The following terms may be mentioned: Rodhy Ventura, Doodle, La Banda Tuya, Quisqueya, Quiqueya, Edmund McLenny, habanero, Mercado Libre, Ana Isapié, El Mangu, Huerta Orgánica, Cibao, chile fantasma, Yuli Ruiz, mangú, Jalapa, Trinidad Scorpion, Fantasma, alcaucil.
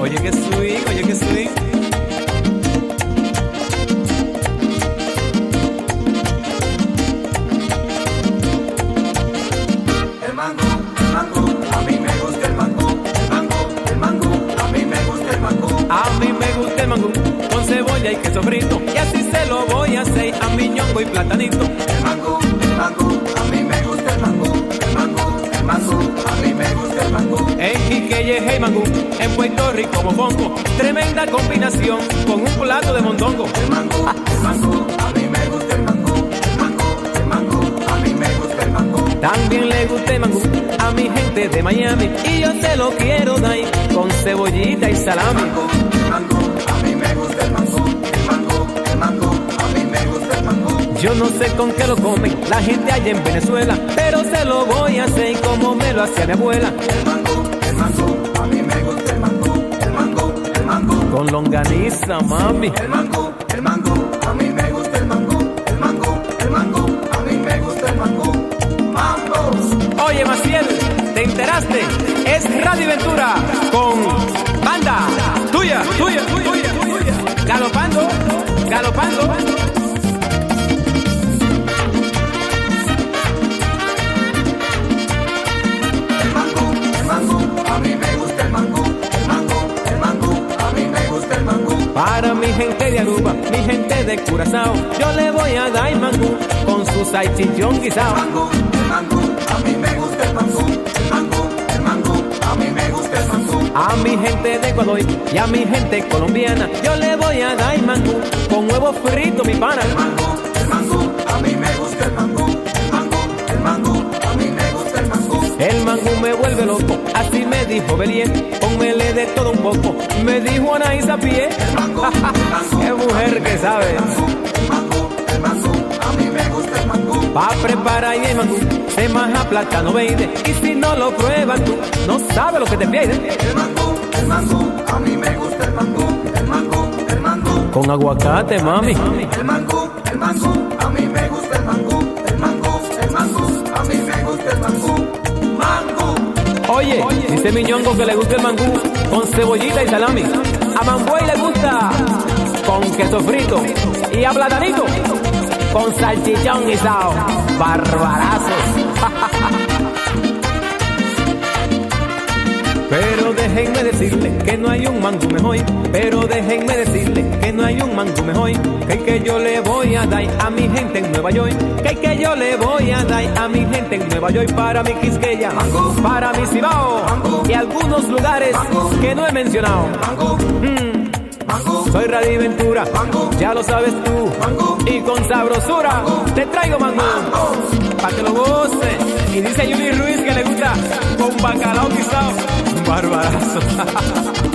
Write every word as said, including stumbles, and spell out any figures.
Oye que swing, oye que swing. Y queso frito, y así se lo voy a hacer a mi ñongo y platanito. El mango, el mango, a mí me gusta el mango. El mango, el mango, a mí me gusta el mango. En Quiqueya, el mango, en Puerto Rico, mofongo. Tremenda combinación con un plato de mondongo. El mango, el mango, a mí me gusta el mango. El mango, el mango, a mí me gusta el mango. También le gusta el mango a mi gente de Miami, y yo te lo quiero dar con cebollita y salami. El mango, el mango, a mí me gusta el mango. Yo no sé con qué lo comen la gente allá en Venezuela, pero se lo voy a hacer como me lo hacía mi abuela. El mango, el mango, a mí me gusta el mango. El mango, el mango, con longaniza, mami. El mango, el mango, a mí me gusta el mango. El mango, el mango, a mí me gusta el mango. ¡Mangos! Oye, Maciel, ¿te enteraste? Es Rodhy Ventura con Banda Tuya, Tuya, Tuya, Tuya. Galopando, galopando. Para mi gente de Aruba, mi gente de Curazao, yo le voy a dar mangú con su salchichón guisao. El mango, el mango, a mí me gusta el mangú. El mango, el mango, a mí me gusta el mangú. A mi gente de Ecuador y a mi gente colombiana, yo le voy a dar mangú con huevo frito, mi pana. El mango, el mango, a mí me gusta el mangú. El mango, el mango, a mí me gusta el mangú. El mangú me vuelve loco, así me dijo Belier, pónmele de todo un poco, me dijo Ana Isapié. ¡Qué mujer que sabe! El mango, el mango, a mí me gusta el mango. Pa' preparar el mango, se maja plátano verde, y si no lo pruebas tú, no sabes lo que te pierdes. El mango, el mango, a mí me gusta el mango. El mango, el mango, con aguacate, mami. El mango, el mango, a mí me gusta el mango. El mango, el mango, a mí me gusta el mango. ¡Mango! Oye, dice mi ñongo que le gusta el mangú con cebollita y salami. A Mambuey le gusta con queso frito y a platanito con salchichón guisao. Barbarazos. Pero déjenme decirle que no hay un mangú mejor. Pero déjenme decirle que no hay un mangú mejor. Que el que yo le voy a dar a mi gente en Nueva York. Que el que yo le voy a dar a mi gente en Nueva York. Para mi Quisqueya, mangú. Para mi Cibao, mangú. Y algunos lugares, mangú, que no he mencionado. Mangú. Mm. Mangú. Soy Rodhy Ventura, mangú, ya lo sabes tú, mangú. Y con sabrosura, mangú, te traigo mangú, mangú, para que lo goces. Y dice Yuli Ruiz que le gusta con bacalao guisado. Barbarazo.